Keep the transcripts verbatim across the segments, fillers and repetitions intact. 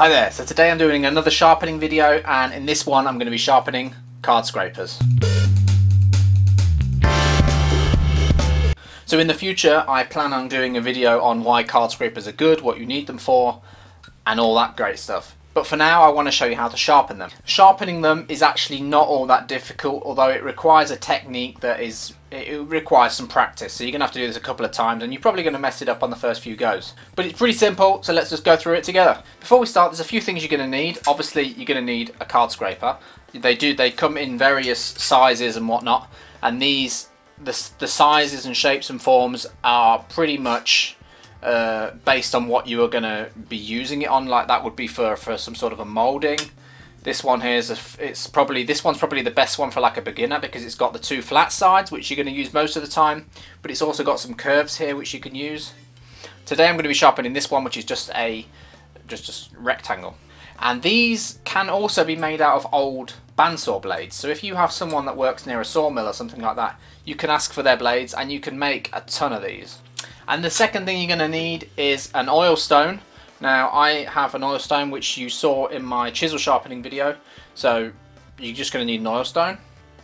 Hi there, so today I'm doing another sharpening video, and in this one I'm going to be sharpening card scrapers. So in the future I plan on doing a video on why card scrapers are good, what you need them for, and all that great stuff. But for now I want to show you how to sharpen them. Sharpening them is actually not all that difficult, although it requires a technique that is, it requires some practice. So you're going to have to do this a couple of times and you're probably going to mess it up on the first few goes. But it's pretty simple, so let's just go through it together. Before we start, there's a few things you're going to need. Obviously you're going to need a card scraper. They do, they come in various sizes and whatnot. And these, the, the sizes and shapes and forms are pretty much Uh, based on what you are going to be using it on. Like that would be for, for some sort of a moulding. This one here is a, it's probably this one's probably the best one for like a beginner, because it's got the two flat sides which you're going to use most of the time, but it's also got some curves here which you can use. Today I'm going to be sharpening this one, which is just a just just rectangle. And these can also be made out of old bandsaw blades. So if you have someone that works near a sawmill or something like that, you can ask for their blades and you can make a ton of these. And the second thing you're going to need is an oil stone. Now I have an oil stone which you saw in my chisel sharpening video, so you're just going to need an oil stone.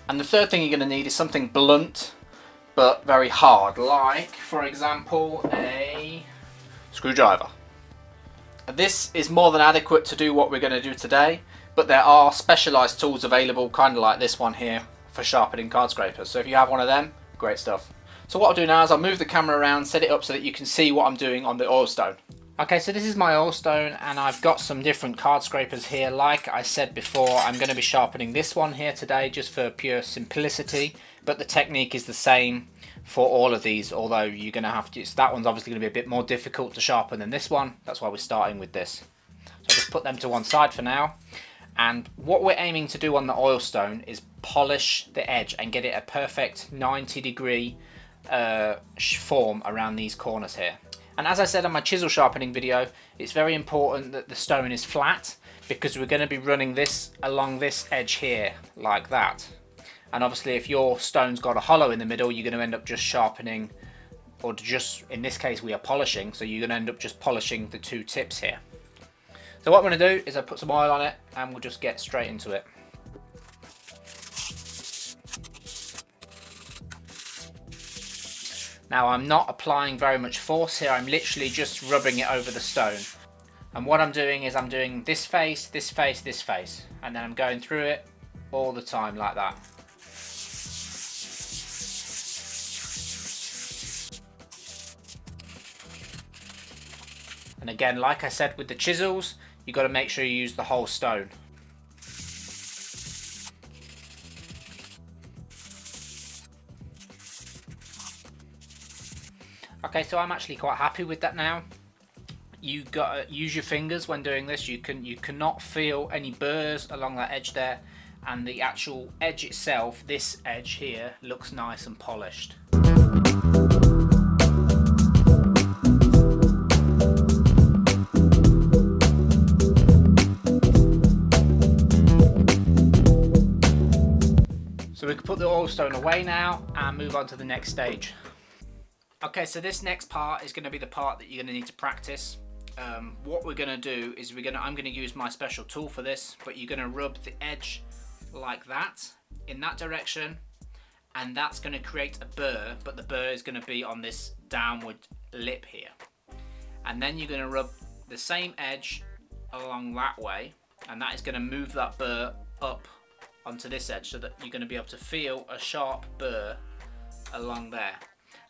And the third thing you're going to need is something blunt but very hard, like for example a screwdriver. This is more than adequate to do what we're going to do today, but there are specialised tools available, kind of like this one here, for sharpening card scrapers. So if you have one of them, great stuff. So what I'll do now is I'll move the camera around, set it up so that you can see what I'm doing on the oil stone. Okay, so this is my oil stone, and I've got some different card scrapers here. Like I said before, I'm going to be sharpening this one here today just for pure simplicity, but the technique is the same for all of these, although you're going to have to, so that one's obviously going to be a bit more difficult to sharpen than this one. That's why we're starting with this. So I'll just put them to one side for now. And what we're aiming to do on the oil stone is polish the edge and get it a perfect ninety degree uh, form around these corners here. And as I said on my chisel sharpening video, it's very important that the stone is flat, because we're going to be running this along this edge here like that. And obviously if your stone's got a hollow in the middle, you're going to end up just sharpening, or just, in this case we are polishing, so you're going to end up just polishing the two tips here. So what I'm going to do is I put some oil on it and we'll just get straight into it. Now I'm not applying very much force here, I'm literally just rubbing it over the stone. And what I'm doing is I'm doing this face, this face, this face, and then I'm going through it all the time like that. And again, like I said with the chisels, you've got to make sure you use the whole stone. Okay, so I'm actually quite happy with that now. You got to use your fingers when doing this. You can you cannot feel any burrs along that edge there, and the actual edge itself, this edge here, looks nice and polished. So we can put the oil stone away now and move on to the next stage. Okay, so this next part is going to be the part that you're going to need to practice. Um, what we're going to do is we're going to, I'm going to use my special tool for this, but you're going to rub the edge like that, in that direction, and that's going to create a burr, but the burr is going to be on this downward lip here. And then you're going to rub the same edge along that way, and that is going to move that burr up onto this edge, so that you're going to be able to feel a sharp burr along there.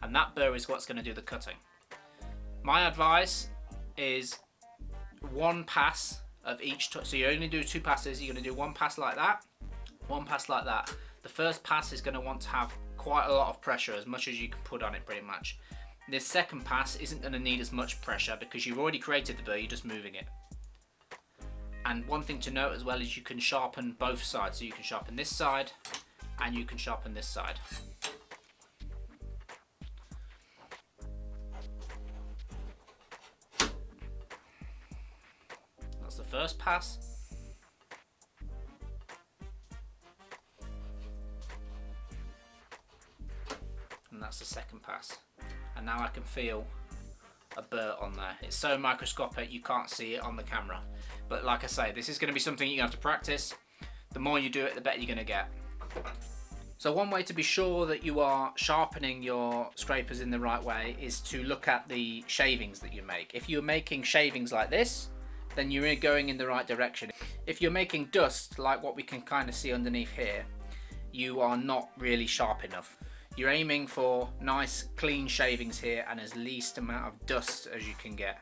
And that burr is what's going to do the cutting. My advice is one pass of each, so you only do two passes. You're going to do one pass like that, one pass like that. The first pass is going to want to have quite a lot of pressure, as much as you can put on it pretty much. This second pass isn't going to need as much pressure because you've already created the burr, you're just moving it. And one thing to note as well is you can sharpen both sides. So you can sharpen this side and you can sharpen this side. The first pass. And that's the second pass. And now I can feel a burr on there. It's so microscopic you can't see it on the camera. But like I say, this is going to be something you have to practice. The more you do it, the better you're going to get. So one way to be sure that you are sharpening your scrapers in the right way is to look at the shavings that you make. If you're making shavings like this, then you're going in the right direction. If you're making dust, like what we can kind of see underneath here, you are not really sharp enough. You're aiming for nice clean shavings here and as least amount of dust as you can get.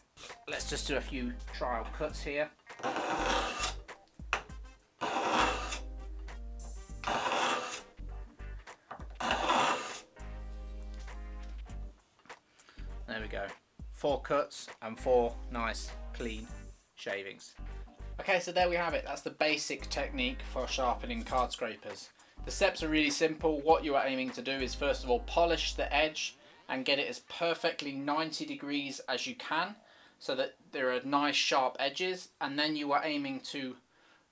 Let's just do a few trial cuts here. There we go. Four cuts and four nice clean shavings. Okay, so there we have it. That's the basic technique for sharpening card scrapers. The steps are really simple. What you are aiming to do is first of all polish the edge and get it as perfectly ninety degrees as you can so that there are nice sharp edges, and then you are aiming to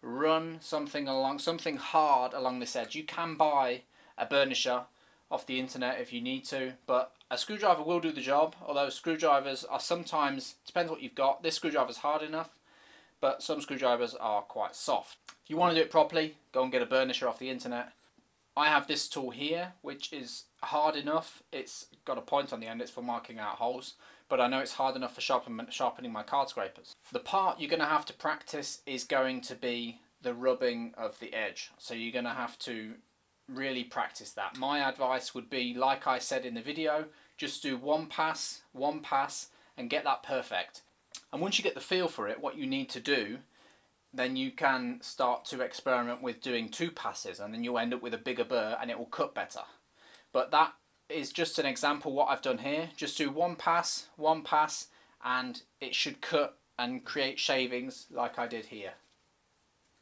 run something along, something hard along this edge. You can buy a burnisher off the internet if you need to, but a screwdriver will do the job, although screwdrivers are sometimes, depends what you've got, this screwdriver is hard enough, but some screwdrivers are quite soft. If you want to do it properly, go and get a burnisher off the internet. I have this tool here, which is hard enough. It's got a point on the end, it's for marking out holes, but I know it's hard enough for sharpen, sharpening my card scrapers. The part you're going to have to practice is going to be the rubbing of the edge. So you're going to have to really practice that. My advice would be, like I said in the video, just do one pass, one pass, and get that perfect. And once you get the feel for it, what you need to do, then you can start to experiment with doing two passes, and then you'll end up with a bigger burr and it will cut better. But that is just an example what I've done here. Just do one pass, one pass, and it should cut and create shavings like I did here.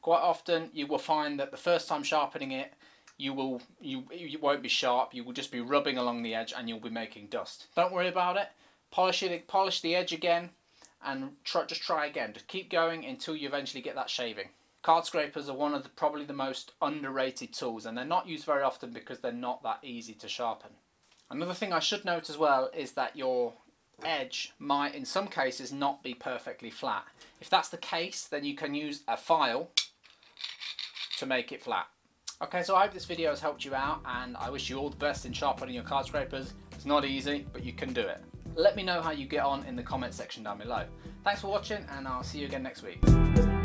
Quite often you will find that the first time sharpening it, you will you, you won't be sharp, you will just be rubbing along the edge and you'll be making dust. Don't worry about it. Polish it, polish the edge again, and try, just try again. Just keep going until you eventually get that shaving. Card scrapers are one of the probably the most underrated tools, and they're not used very often because they're not that easy to sharpen. Another thing I should note as well is that your edge might in some cases not be perfectly flat. If that's the case, then you can use a file to make it flat. Okay, so I hope this video has helped you out, and I wish you all the best in sharpening your card scrapers. It's not easy, but you can do it. Let me know how you get on in the comment section down below. Thanks for watching, and I'll see you again next week.